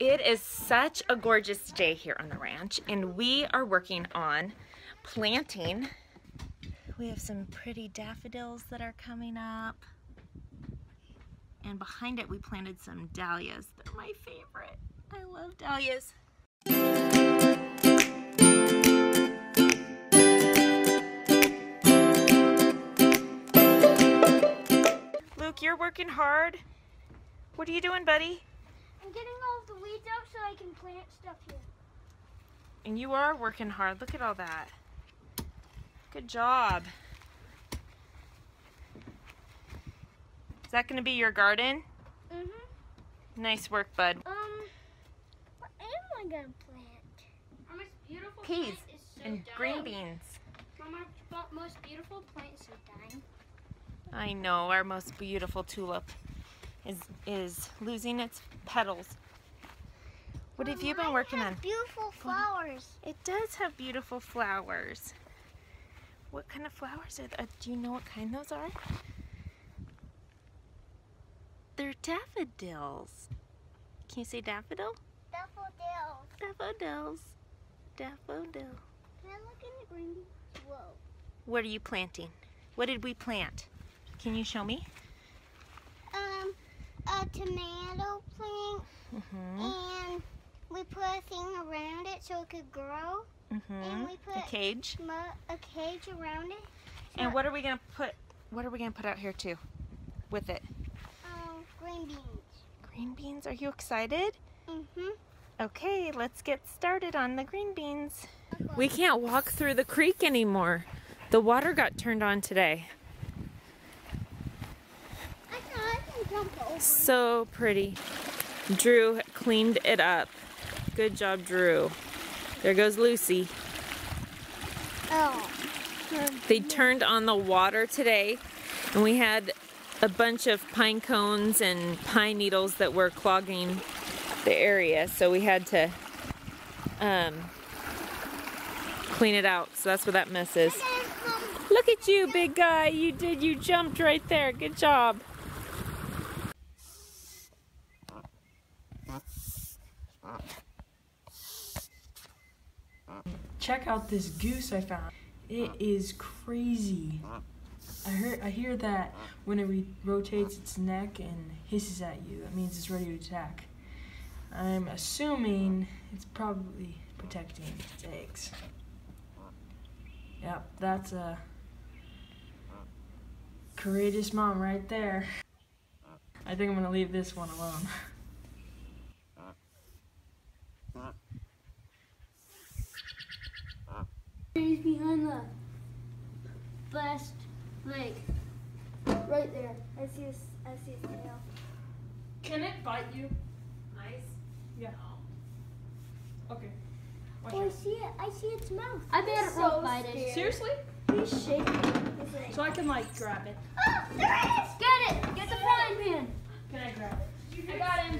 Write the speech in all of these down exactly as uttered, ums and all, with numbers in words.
It is such a gorgeous day here on the ranch, and we are working on planting. We have some pretty daffodils that are coming up, and behind it we planted some dahlias. They're my favorite. I love dahlias. Luke, you're working hard. What are you doing, buddy? I'm getting all of the weeds out so I can plant stuff here. And you are working hard. Look at all that. Good job. Is that going to be your garden? Mm-hmm. Nice work, bud. Um, what am I going to plant? Our most beautiful Peas plant is so and dying. green beans. Mom, our most beautiful plant is so dying. I know, our most beautiful tulip is is losing its petals. What well, have you been working on? Beautiful flowers. It does have beautiful flowers. What kind of flowers are th do you know what kind those are? They're daffodils. Can you say daffodil? Daffodils. Daffodils. Daffodil. Can I look in the green? Whoa. What are you planting? What did we plant? Can you show me? Um, a tomato plant, mm-hmm. and we put a thing around it so it could grow. Mm-hmm. And we put a cage. A cage around it. So and what are we gonna put? What are we gonna put out here too, with it? Um, green beans. Green beans. Are you excited? Mhm. Okay, let's get started on the green beans. Okay. We can't walk through the creek anymore. The water got turned on today. So pretty. Drew cleaned it up. Good job, Drew. There goes Lucy. Oh. They turned on the water today, and we had a bunch of pine cones and pine needles that were clogging the area, so we had to um, clean it out. So that's what that mess is. Look at you, big guy. You did. You jumped right there. Good job. Check out this goose I found. It is crazy. I heard I hear that when it re rotates its neck and hisses at you, that means it's ready to attack. I'm assuming it's probably protecting its eggs. Yep, that's a courageous mom right there. I think I'm gonna leave this one alone. He's behind the best leg. Right there. I see his, I see his tail. Can it bite you? Nice. Yeah. Okay. Watch oh, out. I see it. I see its mouth. I bet it won't bite it. Seriously? He's shaking. Like, so I can like grab it. Oh, there it is! Get it! Get the frying pan. Can I grab it? I got him.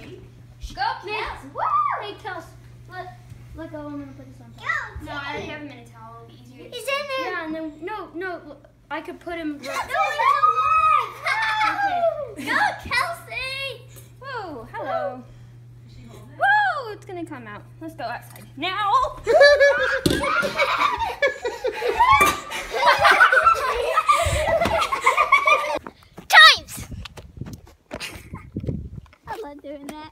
Go, Kelsey. Woo! Hey, Kelsey. Let, let go. I'm going to put this on top. Go, no, I have him in a towel. It'll be easier. He's in there. Yeah, and then, no, no. I could put him. Right. No, he's alive. Okay. Go, Kelsey. Whoa, hello. Whoa, it's going to come out. Let's go outside. Now. Times. I love doing that.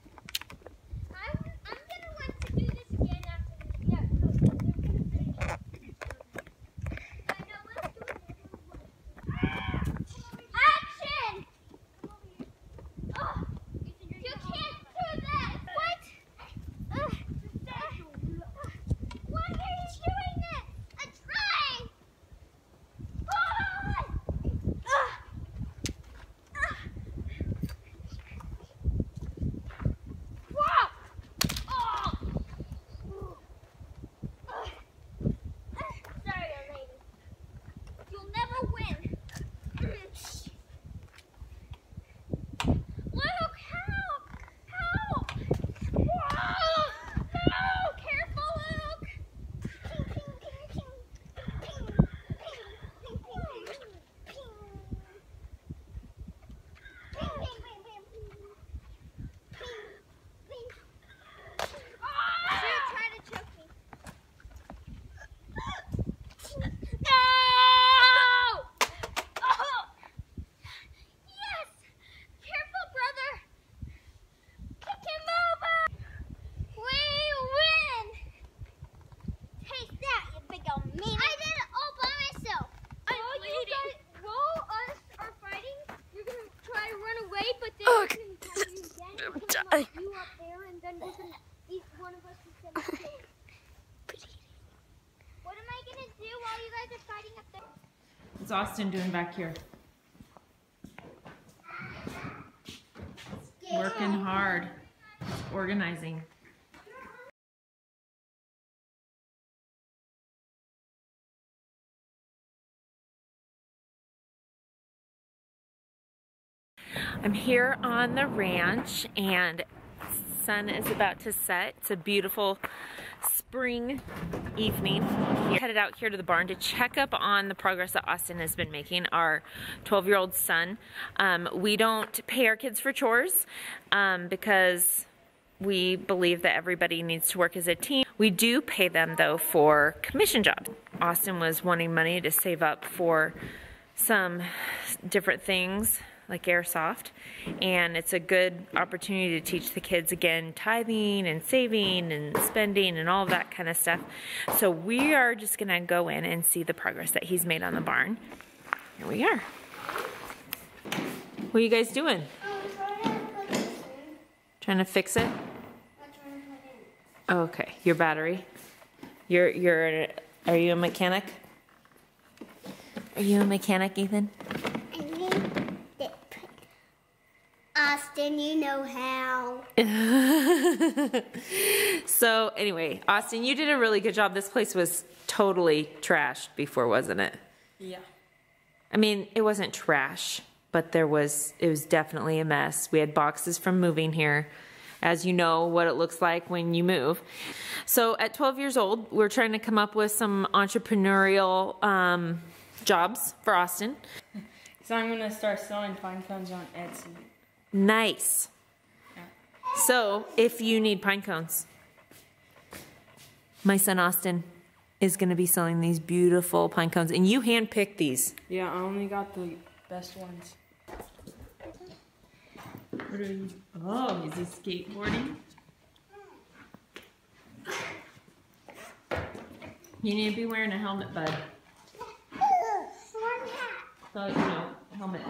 riding up there. What's Austin doing back here? Working hard, organizing. I'm here on the ranch and sun is about to set. It's a beautiful spring evening. We're headed out here to the barn to check up on the progress that Austin has been making, our twelve year old son. Um, we don't pay our kids for chores um, because we believe that everybody needs to work as a team. We do pay them though for commission jobs. Austin was wanting money to save up for some different things, like airsoft, and it's a good opportunity to teach the kids again tithing and saving and spending and all that kind of stuff. So we are just gonna go in and see the progress that he's made on the barn. Here we are. What are you guys doing? Trying to fix it? Oh, okay, your battery. You're you're are you a mechanic? Are you a mechanic, Ethan? Austin, you know how. So anyway, Austin, you did a really good job. This place was totally trashed before, wasn't it? Yeah. I mean, it wasn't trash, but there was, it was definitely a mess. We had boxes from moving here, as you know what it looks like when you move. So at twelve years old, we're trying to come up with some entrepreneurial um, jobs for Austin. So I'm gonna start selling pine cones on Etsy. Nice. So, if you need pine cones, my son Austin is going to be selling these beautiful pine cones, and you handpicked these. Yeah, I only got the best ones. What are you, oh, is he skateboarding? You need to be wearing a helmet, bud. So, you know, helmet.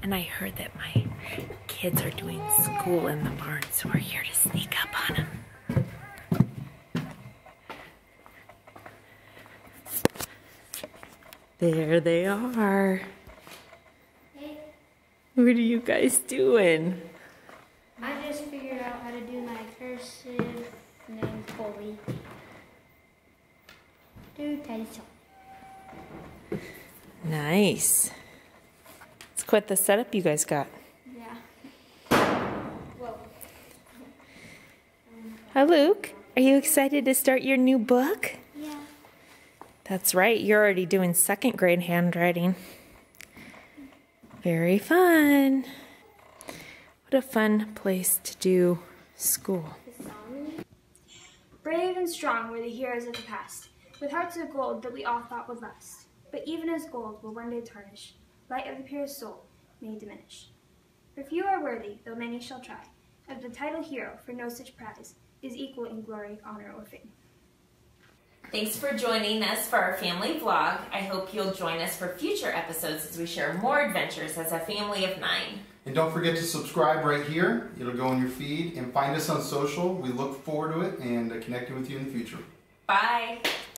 And I heard that my kids are doing school in the barn, so we're here to sneak up on them. There they are. What are you guys doing? I just figured out how to do my cursive name fully. Do nice. Quite the setup you guys got. Yeah. Whoa. Hi, Luke. Are you excited to start your new book? Yeah. That's right. You're already doing second grade handwriting. Very fun. What a fun place to do school. Brave and strong were the heroes of the past, with hearts of gold that we all thought would last. But even as gold will one day tarnish, light of the pure soul may diminish. For few are worthy, though many shall try, of the title hero, for no such prize is equal in glory, honor, or fame. Thanks for joining us for our family vlog. I hope you'll join us for future episodes as we share more adventures as a family of nine. And don't forget to subscribe right here. It'll go in your feed, and find us on social. We look forward to it and connecting with you in the future. Bye.